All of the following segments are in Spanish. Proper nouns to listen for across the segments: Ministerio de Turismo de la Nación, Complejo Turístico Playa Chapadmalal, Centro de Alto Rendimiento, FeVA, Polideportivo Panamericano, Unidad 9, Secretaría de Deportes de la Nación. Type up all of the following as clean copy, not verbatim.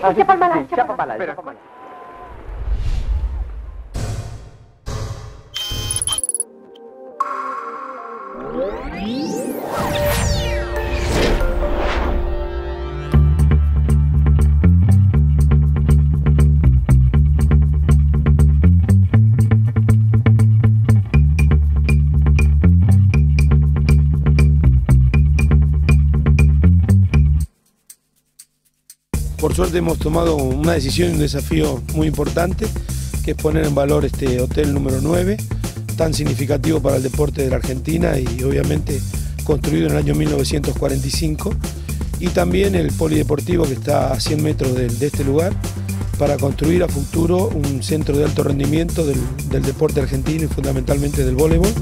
Chapadmalal. Chapadmalal. Chapadmalal. Por suerte hemos tomado una decisión y un desafío muy importante, que es poner en valor este hotel número 9, tan significativo para el deporte de la Argentina y obviamente construido en el año 1945, y también el polideportivo que está a 100 metros de este lugar, para construir a futuro un centro de alto rendimiento del deporte argentino y fundamentalmente del voleibol.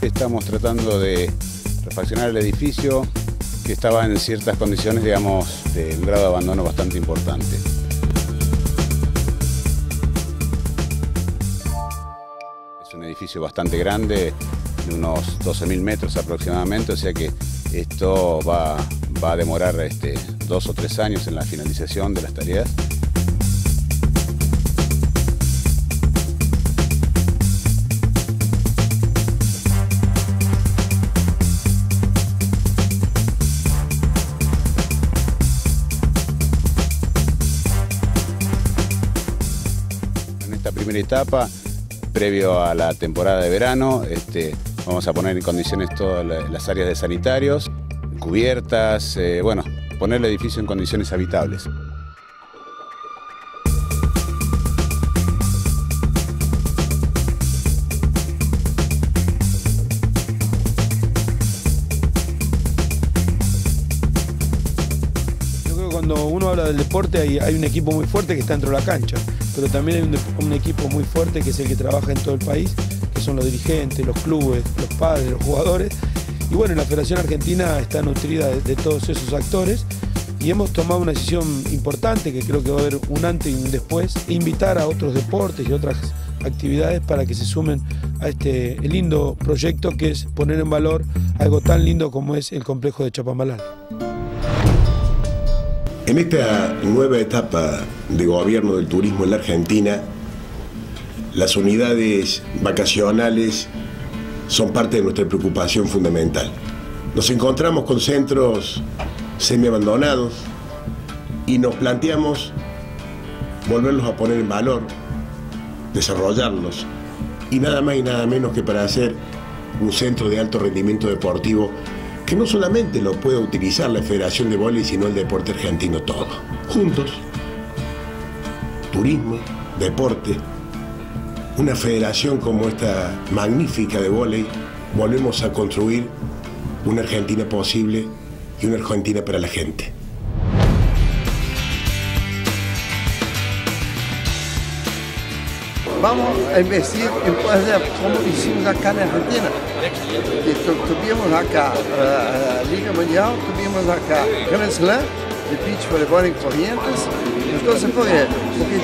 Estamos tratando de refaccionar el edificio, que estaba en ciertas condiciones, digamos, de un grado de abandono bastante importante. Es un edificio bastante grande, de unos 12.000 metros aproximadamente, o sea que esto va a demorar 2 o 3 años en la finalización de las tareas. Primera etapa, previo a la temporada de verano, vamos a poner en condiciones todas las áreas de sanitarios, cubiertas, bueno, poner el edificio en condiciones habitables. Yo creo que cuando uno habla del deporte hay un equipo muy fuerte que está dentro de la cancha, pero también hay un equipo muy fuerte que es el que trabaja en todo el país, que son los dirigentes, los clubes, los padres, los jugadores. Y bueno, la Federación Argentina está nutrida de todos esos actores y hemos tomado una decisión importante, que creo que va a haber un antes y un después, invitar a otros deportes y otras actividades para que se sumen a este lindo proyecto que es poner en valor algo tan lindo como es el complejo de Chapadmalal. En esta nueva etapa de gobierno del turismo en la Argentina, las unidades vacacionales son parte de nuestra preocupación fundamental. Nos encontramos con centros semiabandonados y nos planteamos volverlos a poner en valor, desarrollarlos, y nada más y nada menos que para hacer un centro de alto rendimiento deportivo que no solamente lo pueda utilizar la Federación de Voleibol, sino el deporte argentino todo. Juntos, turismo, deporte, una federación como esta magnífica de voleibol, volvemos a construir una Argentina posible y una Argentina para la gente. Vamos a investir en poder como hicimos acá en Argentina. Tuvimos acá la Liga Mundial, tuvimos acá Grand Slam de beach voleibol en Corrientes. Entonces, porque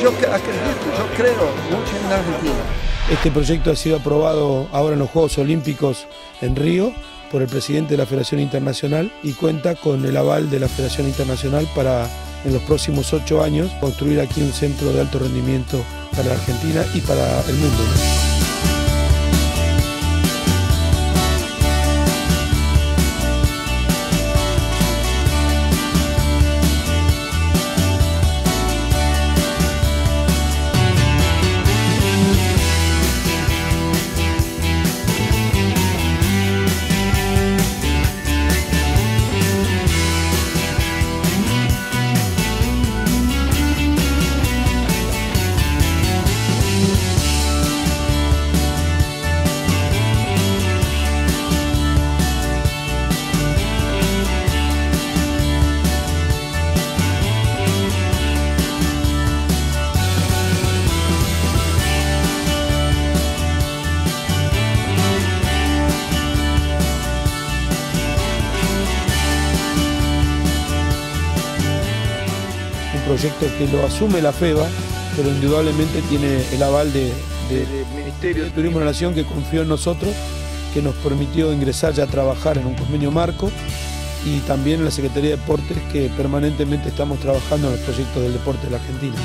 yo acredito, yo creo mucho en la Argentina. Este proyecto ha sido aprobado ahora en los Juegos Olímpicos en Río por el presidente de la Federación Internacional y cuenta con el aval de la Federación Internacional para en los próximos 8 años construir aquí un centro de alto rendimiento para la Argentina y para el mundo. Proyecto que lo asume la FeVA, pero indudablemente tiene el aval del Ministerio de Turismo de la Nación, que confió en nosotros, que nos permitió ingresar ya a trabajar en un convenio marco y también la Secretaría de Deportes, que permanentemente estamos trabajando en los proyectos del deporte de la Argentina.